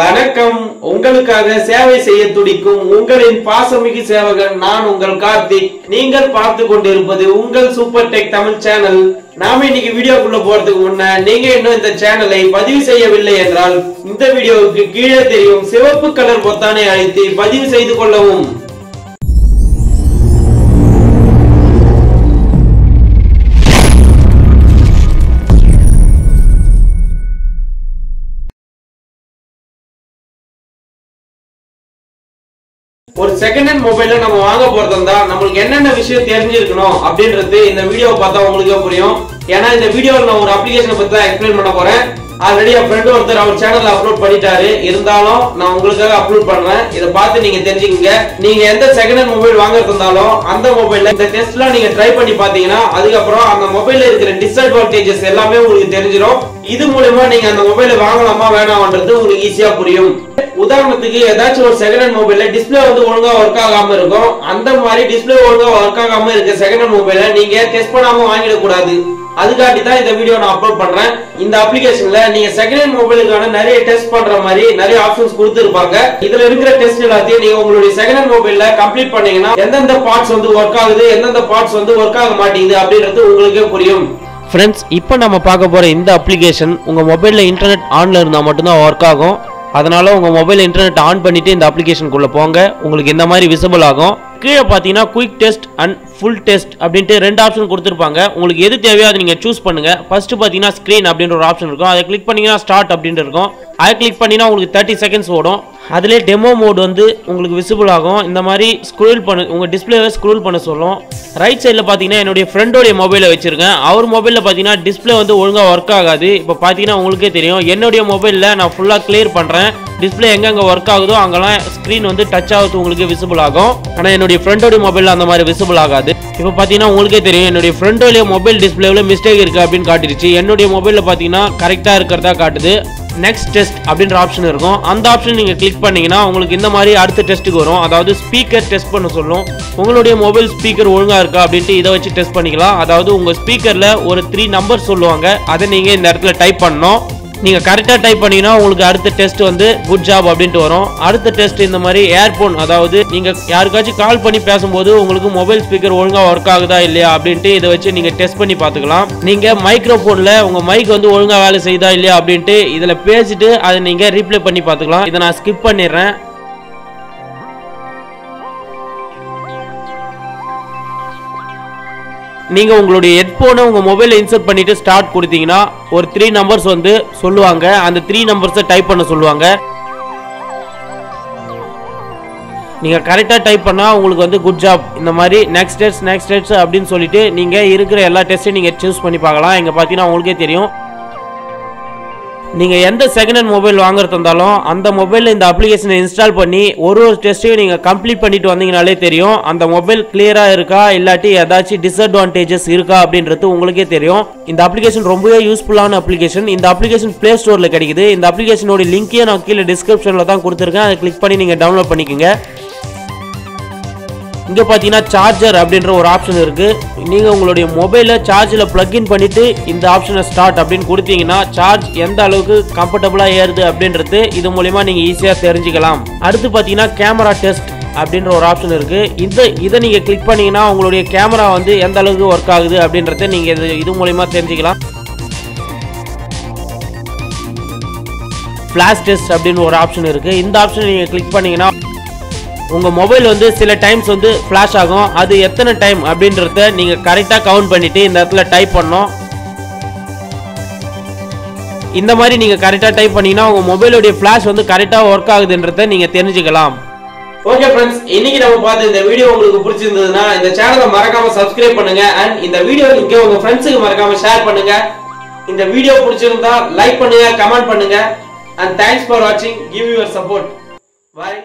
வணக்கம். உங்களுக்காக சேவை செய்ய துடிக்கும் உங்களின் பாசமிகு சேவகன் நான் உங்கள் கார்த்திக். நீங்கள் பார்த்து கொண்டிருப்பது உங்கள் சூப்பர் டெக் தமிழ் சேனல். நாம இன்னைக்கு வீடியோக்குள்ள போறதுக்கு முன்ன நீங்க இன்னும் இந்த சேனலை பதிவு செய்யவில்லை என்றால் இந்த வீடியோவுக்கு கீழே தெரியும் சிவப்பு கலர் பொத்தானை அழுத்தி பதிவு செய்து கொள்ளவும். ஒரு செகண்ட் ஹேண்ட் மொபைல நம்ம வாங்க போறதா நம்மளுக்கு என்னென்ன விஷயம் தெரிஞ்சிருக்கணும் அப்படின்றது இந்த வீடியோ பார்த்தா உங்களுக்கே புரியும். ஏன்னா இந்த வீடியோல நான் ஒரு அப்ளிகேஷனை பத்தி தான் எக்ஸ்பிளைன் பண்ண போறேன். ஆல்ரெடி என் ஃப்ரெண்ட் ஒருத்தர் அவர் சேனல்ல அப்லோட் பண்ணிட்டாரு, இருந்தாலும் நான் உங்களுக்காக அப்லோட் பண்றேன். இதை பார்த்து நீங்க தெரிஞ்சுக்கங்க. நீங்க எந்த செகண்ட் ஹேண்ட் மொபைல் வாங்கறது இருந்தாலும் அந்த மொபைல்ல இந்த டெஸ்ட்லாம் நீங்க ட்ரை பண்ணி பாத்தீங்கன்னா அதுக்கப்புறம் அந்த மொபைல்ல இருக்கிற டிஸ்அட்வான்டேஜஸ் எல்லாமே உங்களுக்கு தெரிஞ்சிடும். இது மூலமா நீங்க அந்த மொபைலை வாங்கலாமா வேணாம்ன்றது உங்களுக்கு ஈஸியா புரியும். உதாரணத்துக்கு ஏதாச்சும் ஒரு செகண்ட் ஹேண்ட் மொபைல்ல டிஸ்பிளே வந்து ஒழுங்கா ஒர்க் ஆகாம இருக்கும். அந்த மாதிரி டிஸ்பிளே ஒழுங்கா ஒர்க் ஆகாம இருக்க செகண்ட் ஹேண்ட் மொபைல நீங்க டெஸ்ட் பண்ணாம வாங்கிடக்கூடாது. அதுக்காண்டி தான் இந்த வீடியோ நான் அப்லோட் பண்றேன். இந்த அப்ளிகேஷன்ல நீங்க செகண்ட் ஹேண்ட் மொபைலுக்கான நிறைய டெஸ்ட் பண்ற மாதிரி நிறைய ஆப்ஷன்ஸ் கொடுத்திருப்பாங்க. இதுல இருக்கிற டெஸ்ட் எல்லாத்தையும் நீங்க உங்களுடைய செகண்ட் ஹேண்ட் மொபைல்ல கம்ப்ளீட் பண்ணீங்கன்னா எந்தெந்த பார்ட்ஸ் வந்து ஒர்க் ஆகுது, எந்தெந்த பார்ட்ஸ் வந்து ஒர்க் ஆக மாட்டேங்குது அப்படின்றது உங்களுக்கே புரியும். ஃப்ரெண்ட்ஸ், இப்போ நம்ம பார்க்க போற இந்த அப்ளிகேஷன் உங்க மொபைல்ல இன்டர்நெட் ஆன்ல இருந்தா மட்டும்தான் ஒர்க் ஆகும். அதனால உங்க மொபைல் இன்டர்நெட் ஆன் பண்ணிட்டு இந்த அப்ளிகேஷனுக்குள்ள போங்க. உங்களுக்கு இந்த மாதிரி விசிபிள் ஆகும். கீழே பார்த்தீங்கன்னா quick test and full test அப்படின்ட்டு ரெண்டு ஆப்ஷன் கொடுத்துருப்பாங்க. உங்களுக்கு எது தேவையோ அதை நீங்கள் சூஸ் பண்ணுங்க. ஃபர்ஸ்ட் பார்த்தீங்கன்னா ஸ்க்ரீன் அப்படின்ற ஒரு ஆப்ஷன் இருக்கும். அதை கிளிக் பண்ணிங்கன்னா ஸ்டார்ட் அப்படின்ட்டு இருக்கும். அதை கிளிக் பண்ணிங்கன்னா உங்களுக்கு 30 seconds ஓடும். அதிலே டெமோ மோட் வந்து உங்களுக்கு விசிபிள் ஆகும். இந்த மாதிரி ஸ்க்ரோல் பண்ண உங்கள் டிஸ்பிளேவை ஸ்க்ரோல் பண்ண சொல்லும். ரைட் சைடில் பார்த்தீங்கன்னா என்னுடைய ஃப்ரெண்டோடைய மொபைலை வச்சுருக்கேன். அவர் மொபைலில் பார்த்தீங்கன்னா டிஸ்பிளே வந்து ஒழுங்காக ஒர்க் ஆகாது. இப்போ பார்த்தீங்கன்னா உங்களுக்கே தெரியும் என்னுடைய மொபைலில் நான் ஃபுல்லாக கிளியர் பண்ணுறேன். டிஸ்பிளே எங்கெங்கே ஒர்க் ஆகுதோ அங்கெல்லாம் ஸ்க்ரீன் வந்து டச் ஆகுது, உங்களுக்கு விசிபிள் ஆகும். ஆனால் என்னுடைய ஃப்ரெண்டோடைய மொபைலில் அந்த மாதிரி விசிபிள் ஆகாது. இப்போ பார்த்தீங்கன்னா உங்களுக்கே தெரியும் என்னுடைய ஃப்ரெண்டோடைய மொபைல் டிஸ்பிளேவில் மிஸ்டேக் இருக்குது அப்படின்னு காட்டிடுச்சு. என்னுடைய மொபைலில் பார்த்தீங்கன்னா கரெக்டாக இருக்கிறதா காட்டுது. நெக்ஸ்ட் டெஸ்ட் அப்படின்ற ஆப்ஷன் இருக்கும். அந்த ஆப்ஷன் நீங்கள் கிளிக் பண்ணிங்கன்னா உங்களுக்கு இந்த மாதிரி அடுத்த டெஸ்ட்டுக்கு வரும். அதாவது ஸ்பீக்கர் டெஸ்ட் பண்ண சொல்லும். உங்களுடைய மொபைல் ஸ்பீக்கர் ஒழுங்காக இருக்கா அப்படின்ட்டு இதை வச்சு டெஸ்ட் பண்ணிக்கலாம். அதாவது உங்கள் ஸ்பீக்கரில் ஒரு 3 numbers சொல்லுவாங்க. அதை நீங்கள் இந்த இடத்துல டைப் பண்ணணும். நீங்கள் கரெக்டாக டைப் பண்ணிங்கன்னா உங்களுக்கு அடுத்த டெஸ்ட் வந்து குட் ஜாப் அப்படின்ட்டு வரும். அடுத்த டெஸ்ட் இந்த மாதிரி ஏர்ஃபோன், அதாவது நீங்கள் யாருக்காச்சும் கால் பண்ணி பேசும்போது உங்களுக்கு மொபைல் ஸ்பீக்கர் ஒழுங்காக ஒர்க் ஆகுதா இல்லையா அப்படின்ட்டு இதை வச்சு நீங்கள் டெஸ்ட் பண்ணி பார்த்துக்கலாம். நீங்கள் மைக்ரோஃபோனில் உங்கள் மைக் வந்து ஒழுங்காக வேலை செய்யுதா இல்லையா அப்படின்ட்டு இதில் பேசிட்டு அதை நீங்கள் ரீப்ளே பண்ணி பார்த்துக்கலாம். இதை நான் ஸ்கிப் பண்ணிடுறேன். நீங்கள் உங்களுடைய ஹெட்ஃபோனை உங்கள் மொபைலில் இன்சர்ட் பண்ணிவிட்டு ஸ்டார்ட் கொடுத்தீங்கன்னா ஒரு 3 numbers வந்து சொல்லுவாங்க. அந்த 3 numbers டைப் பண்ண சொல்லுவாங்க. நீங்கள் கரெக்டாக டைப் பண்ணால் உங்களுக்கு வந்து குட் ஜாப். இந்த மாதிரி நெக்ஸ்ட் டெஸ்ட் அப்படின்னு சொல்லிட்டு நீங்கள் இருக்கிற எல்லா டெஸ்ட்டையும் நீங்கள் சூஸ் பண்ணி பார்க்கலாம். இங்கே பார்த்தீங்கன்னா உங்களுக்கே தெரியும் நீங்கள் எந்த செகண்ட் ஹேண்ட் மொபைல் வாங்குறது இருந்தாலும் அந்த மொபைலில் இந்த அப்ளிகேஷனை இன்ஸ்டால் பண்ணி ஒரு டெஸ்ட்டையும் நீங்கள் கம்ப்ளீட் பண்ணிட்டு வந்தீங்கனாலே தெரியும் அந்த மொபைல் கிளியராக இருக்கா இல்லாட்டி ஏதாச்சும் டிஸ்அட்வான்டேஜஸ் இருக்கா அப்படின்றது உங்களுக்கே தெரியும். இந்த அப்ளிகேஷன் ரொம்பவே யூஸ்ஃபுல்லான அப்ளிகேஷன். இந்த அப்ளிகேஷன் பிளே ஸ்டோரில் கிடைக்குது. இந்த அப்ளிகேஷனோட லிங்கையும் நான் கீழே டிஸ்கிரிப்ஷனில் தான் கொடுத்துருக்கேன். அதை கிளிக் பண்ணி நீங்கள் டவுன்லோட் பண்ணிக்கோங்க. இங்கே பார்த்தீங்கன்னா சார்ஜர் அப்படின்ற ஒரு ஆப்ஷன் இருக்குது. நீங்கள் உங்களுடைய மொபைலை சார்ஜில் ப்ளக்இன் பண்ணிவிட்டு இந்த ஆப்ஷனை ஸ்டார்ட் அப்படின்னு கொடுத்தீங்கன்னா சார்ஜ் எந்த அளவுக்கு கம்ஃபர்டபுளாக ஏறுது அப்படின்றது இது மூலிமா நீங்கள் ஈஸியாக தெரிஞ்சுக்கலாம். அடுத்து பார்த்தீங்கன்னா கேமரா டெஸ்ட் அப்படின்ற ஒரு ஆப்ஷன் இருக்குது. இதை நீங்கள் கிளிக் பண்ணிங்கன்னா உங்களுடைய கேமரா வந்து எந்த அளவுக்கு ஒர்க் ஆகுது அப்படின்றத நீங்கள் இது மூலிமா தெரிஞ்சுக்கலாம். ஃப்ளாஷ் டெஸ்ட் அப்படின்னு ஒரு ஆப்ஷன் இருக்குது. இந்த ஆப்ஷனை நீங்கள் கிளிக் பண்ணிங்கன்னா உங்கள் மொபைல் வந்து சில டைம்ஸ் வந்து ஃப்ளாஷ் ஆகும். அது எத்தனை டைம் அப்படின்றத நீங்கள் கரெக்டாக கவுண்ட் பண்ணிவிட்டு இந்த இடத்துல டைப் பண்ணணும். இந்த மாதிரி நீங்கள் கரெக்டாக டைப் பண்ணிங்கன்னா உங்கள் மொபைலுடைய ஃப்ளாஷ் வந்து கரெக்டாக ஒர்க் ஆகுதுன்றத நீங்கள் தெரிஞ்சுக்கலாம். ஓகே ஃப்ரெண்ட்ஸ், இன்னைக்கு நம்ம பார்த்து இந்த வீடியோ உங்களுக்கு பிடிச்சிருந்ததுன்னா இந்த சேனலை மறக்காம சப்ஸ்கிரைப் பண்ணுங்க. அண்ட் இந்த வீடியோ லிங்கை உங்கள் ஃப்ரெண்ட்ஸுக்கு மறக்காம ஷேர் பண்ணுங்க. இந்த வீடியோ பிடிச்சிருந்தா லைக் பண்ணுங்க, கமெண்ட் பண்ணுங்க. அண்ட் தேங்க்ஸ் ஃபார் வாட்சிங். Give your support. பாய்.